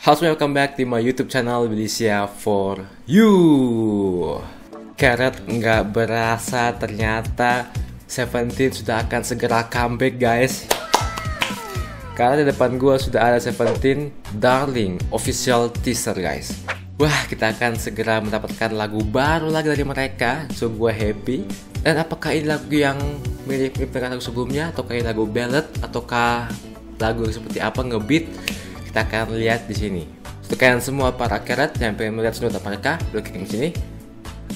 How's welcome back to my YouTube channel Indonesia for you. Karet nggak berasa ternyata Seventeen sudah akan segera comeback, guys. Karena di depan gua sudah ada Seventeen Darl+ing official teaser, guys. Wah, kita akan segera mendapatkan lagu baru lagi dari mereka, so gue happy. Dan apakah ini lagu yang mirip dengan lagu sebelumnya, ataukah ini lagu ballad, ataukah lagu seperti apa ngebeat? Kita akan lihat di sini. Untuk kalian semua para karet yang pengen melihat senjata mereka, klik sini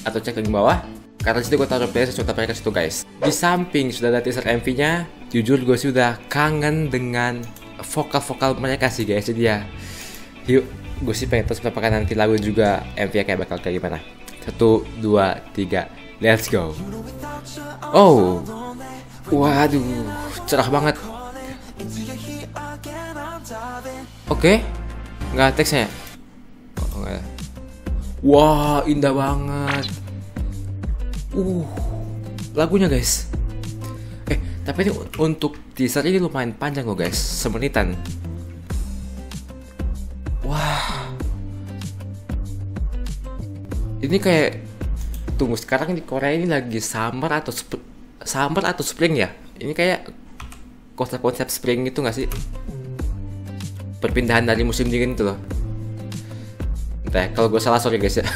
atau cek link bawah. Karena disitu gue taruh playlist senjata mereka situ, guys. Di samping sudah ada teaser MV-nya, jujur gue sudah kangen dengan vokal mereka sih, guys. Jadi ya, yuk. Gue sih pengen terus mendapatkan nanti lagu juga MV-nya kayak bakal kayak gimana. 1, 2, 3, let's go. Oh, waduh, cerah banget. Oke, nggak ada teksnya. Oh, nggak ada. Wah, indah banget. Lagunya, guys. Tapi ini untuk teaser ini lumayan panjang loh, guys, semenitan. Wah, ini kayak tunggu, sekarang di Korea ini lagi summer atau spring ya? Ini kayak konsep spring itu nggak sih? Perpindahan dari musim dingin itu loh. Entah, kalau gue salah sorry guys ya.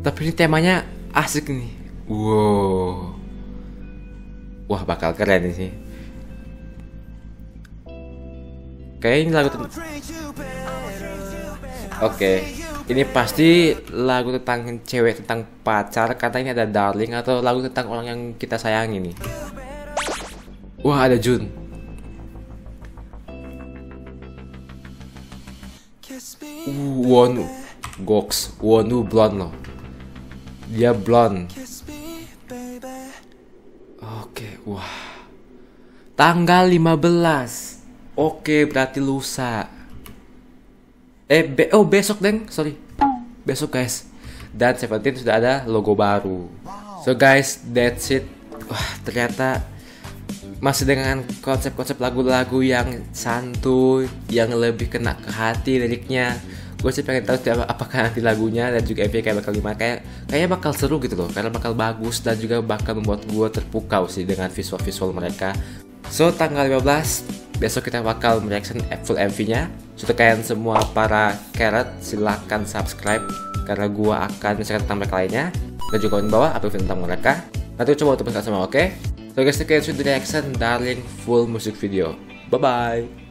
Tapi ini temanya asik nih. Wow, wah bakal keren sih. Kayaknya ini lagu ini pasti lagu tentang cewek, tentang pacar. Karena ini ada Darl+ing atau lagu tentang orang yang kita sayangi nih. Wah, ada Jun. WONU, Goks, WONU blonde loh. Dia blonde. Oke, wah. Tanggal 15. Oke, berarti lusa. Besok deng, sorry. Besok, guys. Dan Seventeen sudah ada logo baru. So guys, that's it. Wah, ternyata masih dengan konsep-konsep lagu-lagu yang santuy, yang lebih kena ke hati liriknya. Gue sih pengen tahu apakah nanti lagunya dan juga MV kayak bakal gimana. Kayaknya bakal seru gitu loh, karena bakal bagus dan juga bakal membuat gue terpukau sih dengan visual-visual mereka. So tanggal 15 besok kita bakal reaction full MV-nya. Untuk kalian semua para karet, silahkan subscribe karena gua akan menceritakan tentang mereka lainnya. Dan juga komen bawah apa film tentang mereka. Nanti coba untuk sama, oke? So guys, kita reaction Darl+ing full music video. Bye bye.